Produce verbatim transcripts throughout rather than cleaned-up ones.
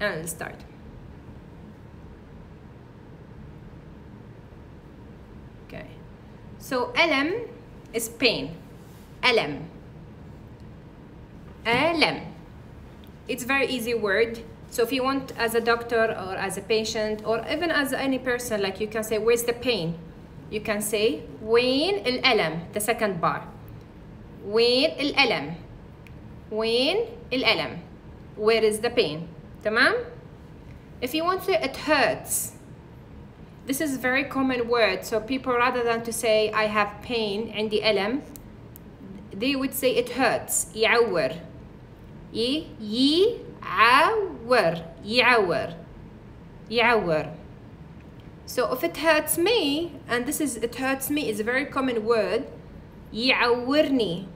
and start. Okay, so alam is pain. Alam, alam, it's very easy word. So if you want, as a doctor or as a patient or even as any person, like you can say, where's the pain? You can say, وين الألم, the second bar. وين الألم, وين الألم, where is the pain, تمام? If you want to say, it hurts. This is a very common word. So people, rather than to say, I have pain, عندي ألم, they would say, it hurts, يعور, ي, ي, يعور, يعور, يعور. So if it hurts me, and this is it hurts me is a very common word, يعورني,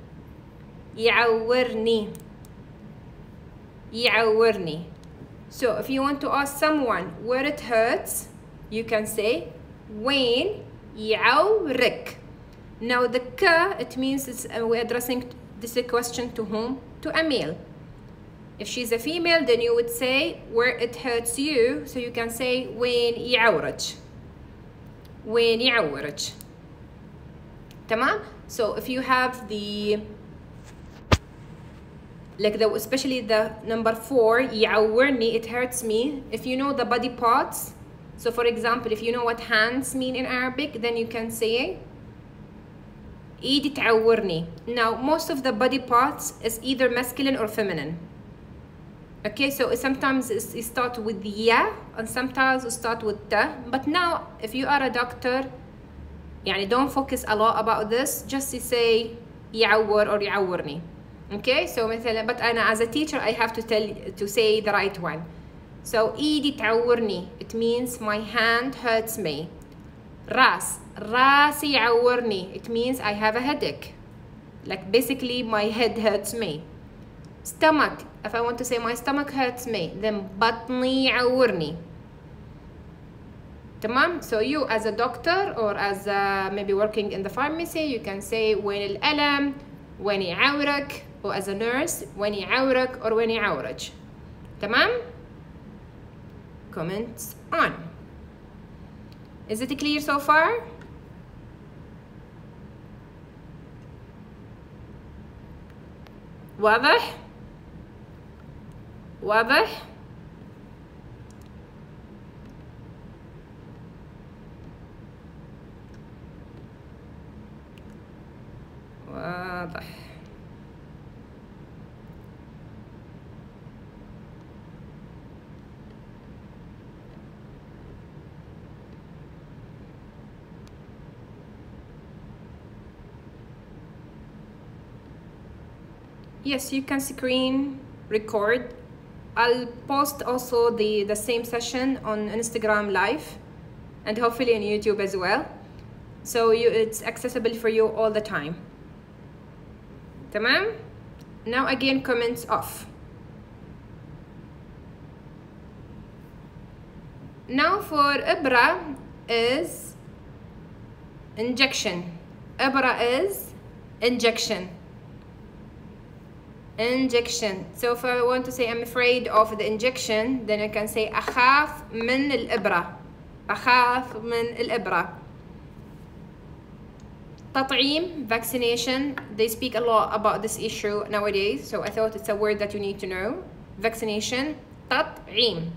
يعورني, يعورني. So if you want to ask someone where it hurts, you can say وين يعورك. Now the ka, it means it's, uh, we're addressing this question to whom? To a male. If she's a female, then you would say where it hurts you. So you can say وين يعورك, وين يعورك. تمام. So if you have the like the especially the number four, يعورني, it hurts me. If you know the body parts, so for example, if you know what hands mean in Arabic, then you can say إيدي تعورني. Now most of the body parts is either masculine or feminine. Okay, so sometimes it starts with ya and sometimes it starts with ta. But now, if you are a doctor, يعني don't focus a lot about this. Just to say يعور or يعورني. Okay, so مثلا, but أنا as a teacher, I have to tell to say the right one. So إيدي تعورني, it means my hand hurts me. راس, راسي يعورني, it means I have a headache. Like basically my head hurts me. Stomach, if I want to say my stomach hurts me, then بطني يعورني. تمام. So you as a doctor or as a, maybe working in the pharmacy, you can say وين الألم, وين يعورك, or as a nurse وين يعورك or وين يعورك. تمام. Comments on. Is it clear so far? واضح؟ واضح؟ واضح. Yes, you can screen record. I'll post also the, the same session on Instagram live and hopefully on YouTube as well. So you, it's accessible for you all the time. تمام? Now again, comments off. Now for إبرة is injection. إبرة is injection. Injection. So if I want to say I'm afraid of the injection, then I can say أخاف من الإبرة. أخاف من الإبرة. تطعيم, vaccination. They speak a lot about this issue nowadays, so I thought it's a word that you need to know. Vaccination. تطعيم.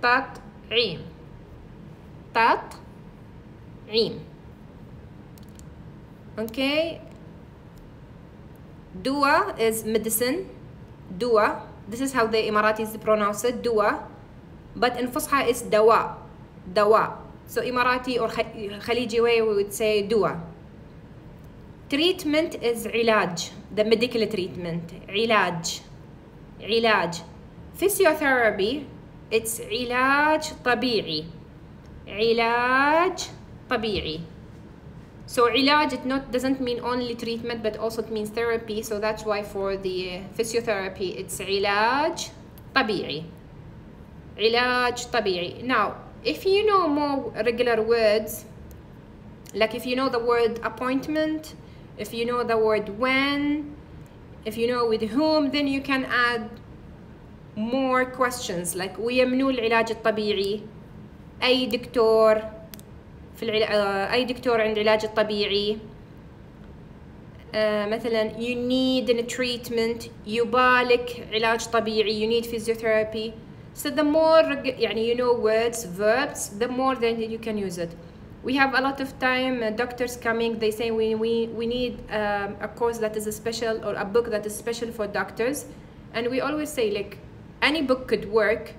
تطعيم. تطعيم. Okay. Dua is medicine. Dua. This is how the Emiratis pronounce it. Dua. But in Fusha it's dawa. Dawa. So Emirati or Khaliji way we would say dua. Treatment is ilaj. The medical treatment. Ilaj. Ilaj. Physiotherapy. It's ilaj tabi'i. Ilaj tabi'i. So ilaj, it not doesn't mean only treatment, but also it means therapy. So that's why for the physiotherapy, it's ilaj tabi'i. Ilaj tabi'i. Now, if you know more regular words, like if you know the word appointment, if you know the word when, if you know with whom, then you can add more questions like ويمنو العلاج الطبيعي، أي دكتور في العلا... أي دكتور عند العلاج الطبيعي. Uh, مثلا you need a treatment، يبالك علاج طبيعي، you need physiotherapy. So the more يعني you know words, verbs, the more then you can use it. We have a lot of time uh, doctors coming, they say we, we, we need um, a course that is a special or a book that is special for doctors. And we always say like any book could work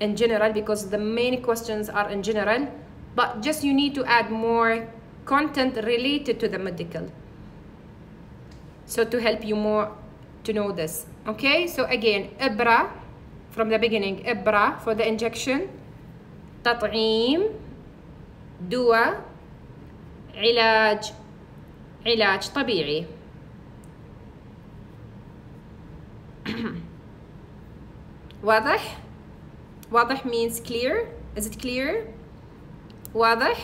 in general because the main questions are in general, but just you need to add more content related to the medical. So to help you more to know this. Okay, so again, إبرة from the beginning, إبرة for the injection, تطعيم دواء، علاج علاج طبيعي. واضح؟ واضح means clear. Is it clear? واضح؟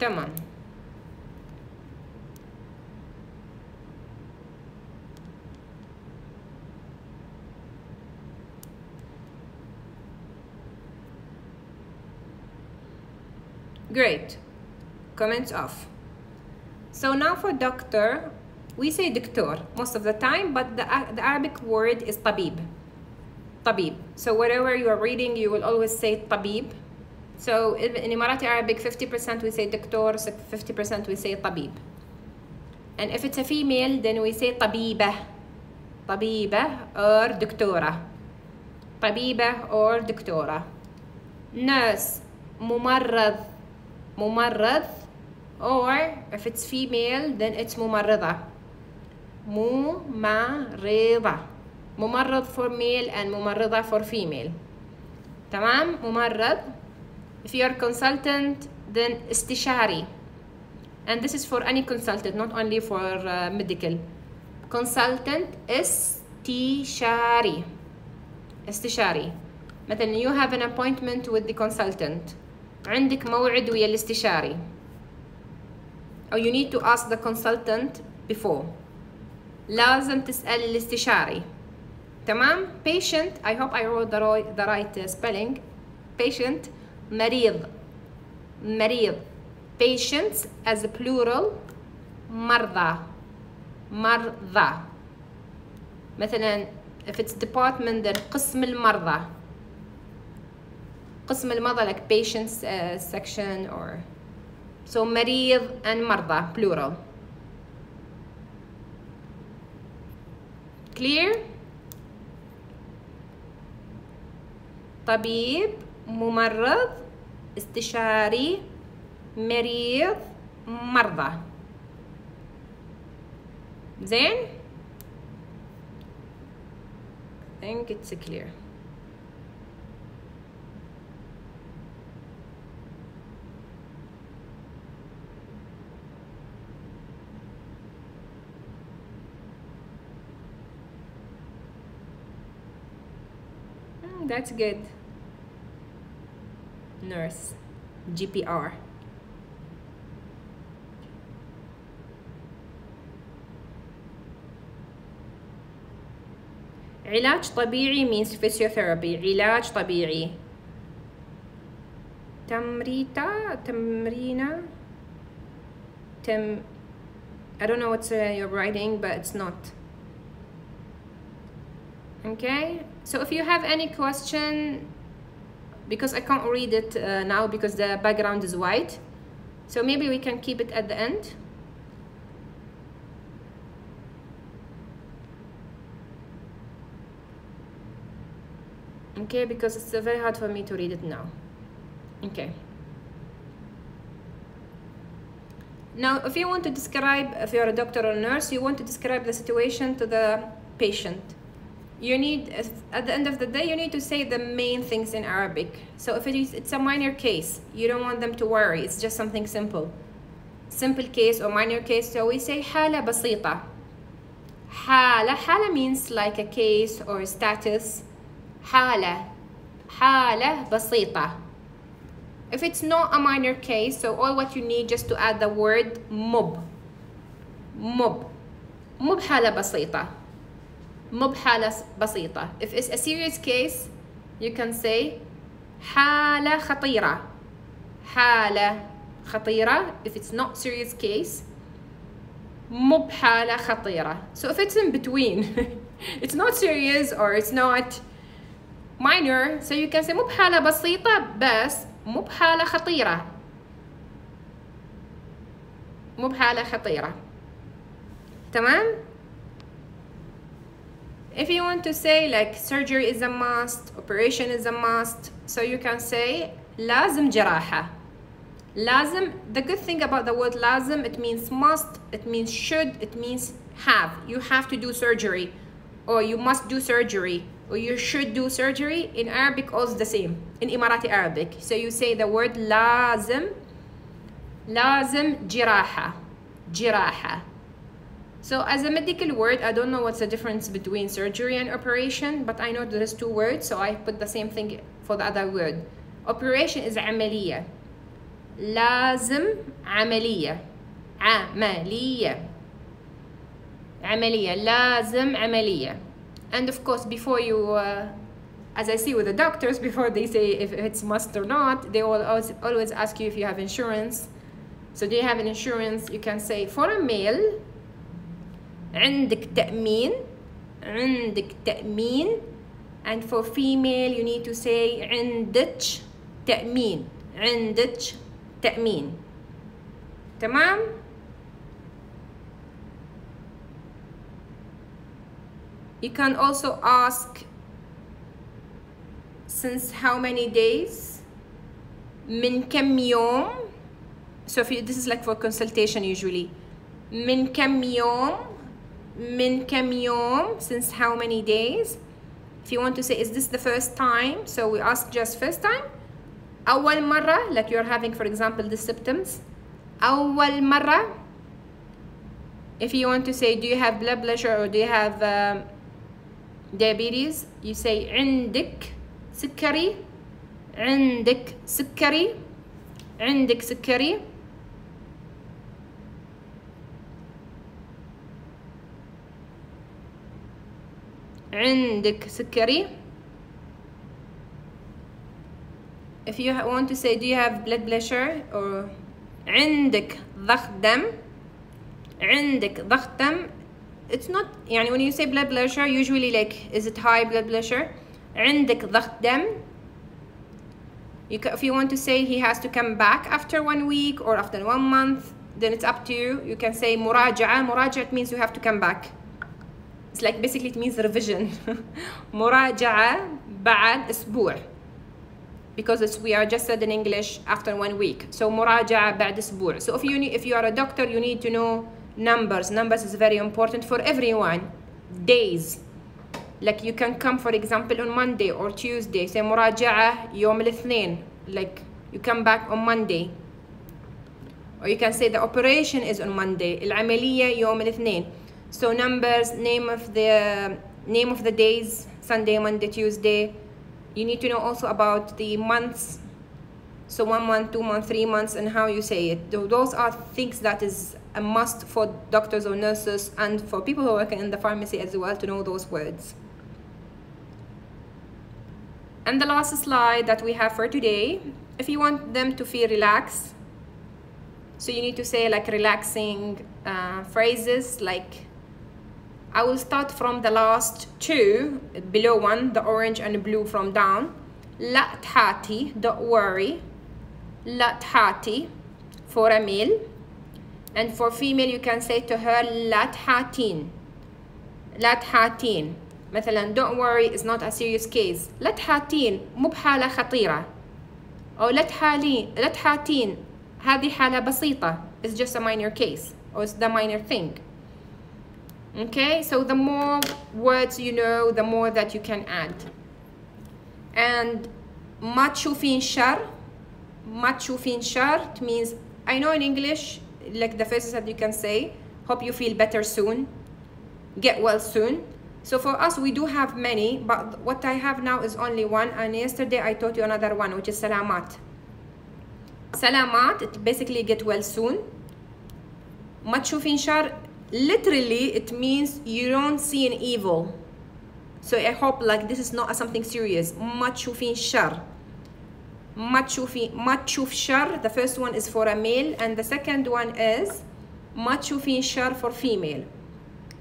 تمام. Great. Comments off. So now for doctor, we say doctor most of the time, but the, the Arabic word is tabib. Tabib. So whatever you are reading, you will always say tabib. So in Emirati Arabic, fifty percent we say doctor, fifty percent we say tabib. And if it's a female, then we say tabiba, tabiba or doctora, tabiba or doctora. Nurse, mumarrad, mumarrad, or if it's female, then it's mumarrida, mumarrida, mumarrad for male and mumarrida for female. تمام. ممرض. If you are consultant, then استشاري, and this is for any consultant, not only for uh, medical. Consultant استشاري, استشاري. مثلا you have an appointment with the consultant, عندك موعد ويا الاستشاري, or you need to ask the consultant before. لازم تسأل الاستشاري. تمام. Patient, I hope I wrote the right, the right uh, spelling. Patient, مريض, مريض. Patients as a plural, مرضى, مرضى. مثلا if it's department, then قسم المرضى, قسم المرضى, like patients uh, section or so. مريض and مرضى plural. Clear? طبيب, ممرض, استشاري, مريض, مرضى. زين. I think it's clear. Mm, that's good. Nurse, G P R. علاج طبيعي means physiotherapy. علاج طبيعي. تمريتا, تمرينا, تم. I don't know what's uh, you're writing, but it's not. Okay. So if you have any question, because I can't read it uh, now because the background is white, so maybe we can keep it at the end. Okay, because it's uh, very hard for me to read it now. Okay. Now, if you want to describe, if you're a doctor or nurse, you want to describe the situation to the patient. You need, at the end of the day, you need to say the main things in Arabic. So if it is, it's a minor case, you don't want them to worry. It's just something simple. Simple case or minor case. So we say حالة بسيطة. حالة. حالة means like a case or a status. حالة. حالة بسيطة. If it's not a minor case, so all what you need just to add the word مب. مب. مب حالة بسيطة. مب حالة بسيطة. If it's a serious case, you can say حالة خطيرة. حالة خطيرة. If it's not serious case, مب حالة خطيرة. So if it's in between, it's not serious or it's not minor, so you can say مب حالة بسيطة بس مو بحالة خطيرة. مو بحالة خطيرة. تمام. If you want to say like surgery is a must, operation is a must, so you can say لازم جراحة. لازم. The good thing about the word لازم, it means must, it means should, it means have. You have to do surgery, or you must do surgery, or you should do surgery. In Arabic also the same, in Emirati Arabic. So you say the word لازم. لازم جراحة. جراحة. So as a medical word, I don't know what's the difference between surgery and operation, but I know there's two words, so I put the same thing for the other word. Operation is عملية. لازم عملية. عملية. عملية. لازم عملية. And of course, before you, uh, as I see with the doctors, before they say if it's must or not, they will always, always ask you if you have insurance. So do you have an insurance? You can say for a male, عندك تأمين. عندك تأمين. And for female, you need to say عندك تأمين. عندك تأمين. تمام. You can also ask since how many days, من كم يوم. So if you, this is like for consultation usually. من كم يوم. من كم يوم, since how many days. If you want to say is this the first time, so we ask just first time. أول مرة, like you're having for example the symptoms. أول مرة. If you want to say do you have blood pressure or do you have um, diabetes, you say عندك سكري. عندك سكري. عندك سكري. عندك سكري. If you want to say do you have blood pressure or عندك ضغط دم. عندك ضغط دم. It's not, يعني when you say blood pressure, usually like is it high blood pressure. عندك ضغط دم. You can, if you want to say he has to come back after one week or after one month, then it's up to you. You can say مراجعة. مراجعة means you have to come back. It's like basically it means revision. مراجعة بعد أسبوع. Because it's, we are just said in English after one week. So مراجعة بعد أسبوع. So if you need, if you are a doctor, you need to know numbers. Numbers is very important for everyone. Days. Like you can come for example on Monday or Tuesday. Say مراجعة يوم الاثنين. Like you come back on Monday. Or you can say the operation is on Monday. العملية يوم الاثنين. So numbers, name of the name of the days, Sunday, Monday, Tuesday. You need to know also about the months. So one month, two months, three months, and how you say it. Those are things that is a must for doctors or nurses and for people who work in the pharmacy as well to know those words. And the last slide that we have for today, if you want them to feel relaxed, so you need to say like relaxing uh, phrases like I will start from the last two, below one, the orange and the blue from down. لا تحاتي, don't worry. لا تحاتي, for a male. And for female, you can say to her, لا تحاتين. لا تحاتين. مثلا, don't worry, it's not a serious case. لا تحاتين, مو بحالة خطيرة. أو لا تحالين, لا تحاتين, هذه حالة بسيطة. It's just a minor case, or it's the minor thing. Okay, so the more words you know, the more that you can add. And ما تشوفين شر, ما تشوفين شر, it means, I know in English, like the phrases that you can say, hope you feel better soon, get well soon. So for us, we do have many, but what I have now is only one, and yesterday I taught you another one, which is salamat. Salamat, it basically get well soon. ما تشوفين شر, literally it means you don't see an evil. So I hope like this is not something serious. ما تشوفين شر. ما تشوفين, ما تشوف شر, the first one is for a male, and the second one is ما تشوفين شر for female.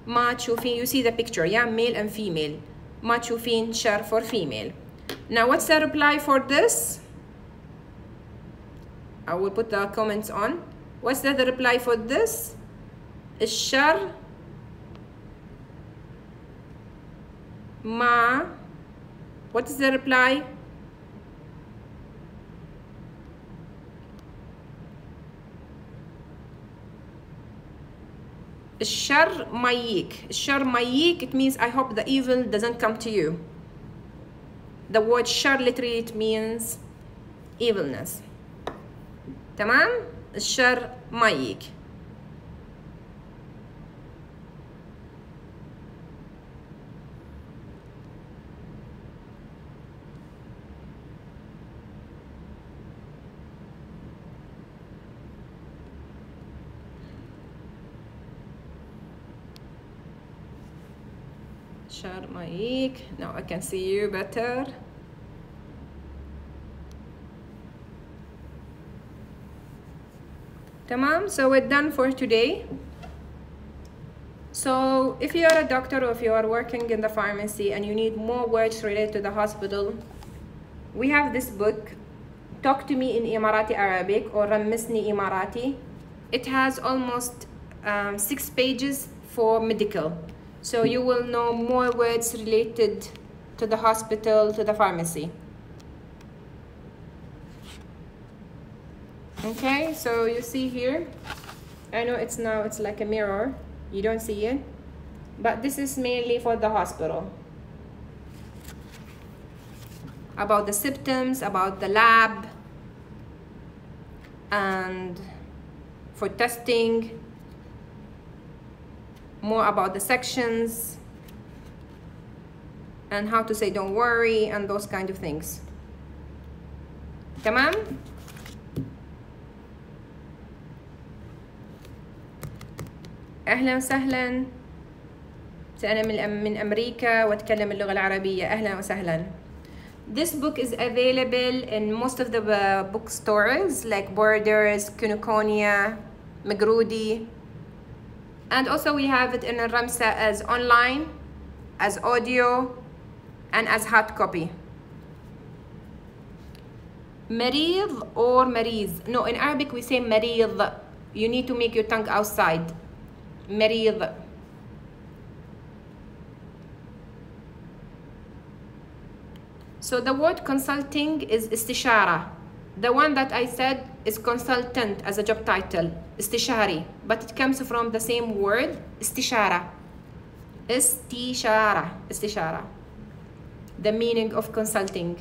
ما تشوفين, you see the picture, yeah, male and female. ما تشوفين شر for female. Now what's the reply for this? I will put the comments on. What's the, the reply for this? الشر ما, what is the reply? الشر ما ييك. الشر ما ييك, it means I hope the evil doesn't come to you. The word شر literally it means evilness. تمام؟ الشر ما ييك. Share my mic. Now I can see you better. Tamam, so we're done for today. So if you are a doctor or if you are working in the pharmacy and you need more words related to the hospital, we have this book, Talk to me in Emirati Arabic, or Ramsni Emarati. It has almost um, six pages for medical. So you will know more words related to the hospital, to the pharmacy. Okay, so you see here, I know it's now, it's like a mirror, you don't see it, but this is mainly for the hospital. About the symptoms, about the lab, and for testing. More about the sections and how to say don't worry and those kind of things. Tamam? أهلا وسهلا. أنا من من أمريكا وأتكلم اللغة العربية. أهلا وسهلا. This book is available in most of the bookstores like Borders, Kinokuniya, Magroudi. And also we have it in Ramsa as online, as audio, and as hard copy. Marid or mariz. No, in Arabic we say marid. You need to make your tongue outside. Marid. So the word consulting is istishara. The one that I said is consultant as a job title, istishari, but it comes from the same word, istishara. Istishara, istishara, the meaning of consulting.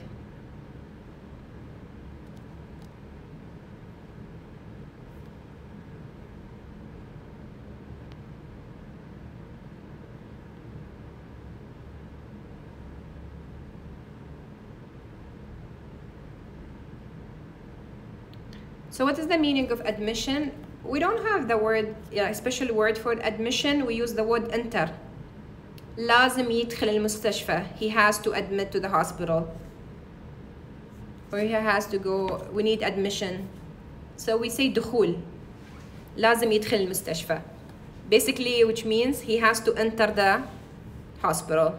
So what is the meaning of admission? We don't have the word, yeah, special word for admission. We use the word enter. لازم يدخل المستشفى. He has to admit to the hospital. Or he has to go, we need admission. So we say دخول. لازم يدخل المستشفى. Basically, which means he has to enter the hospital.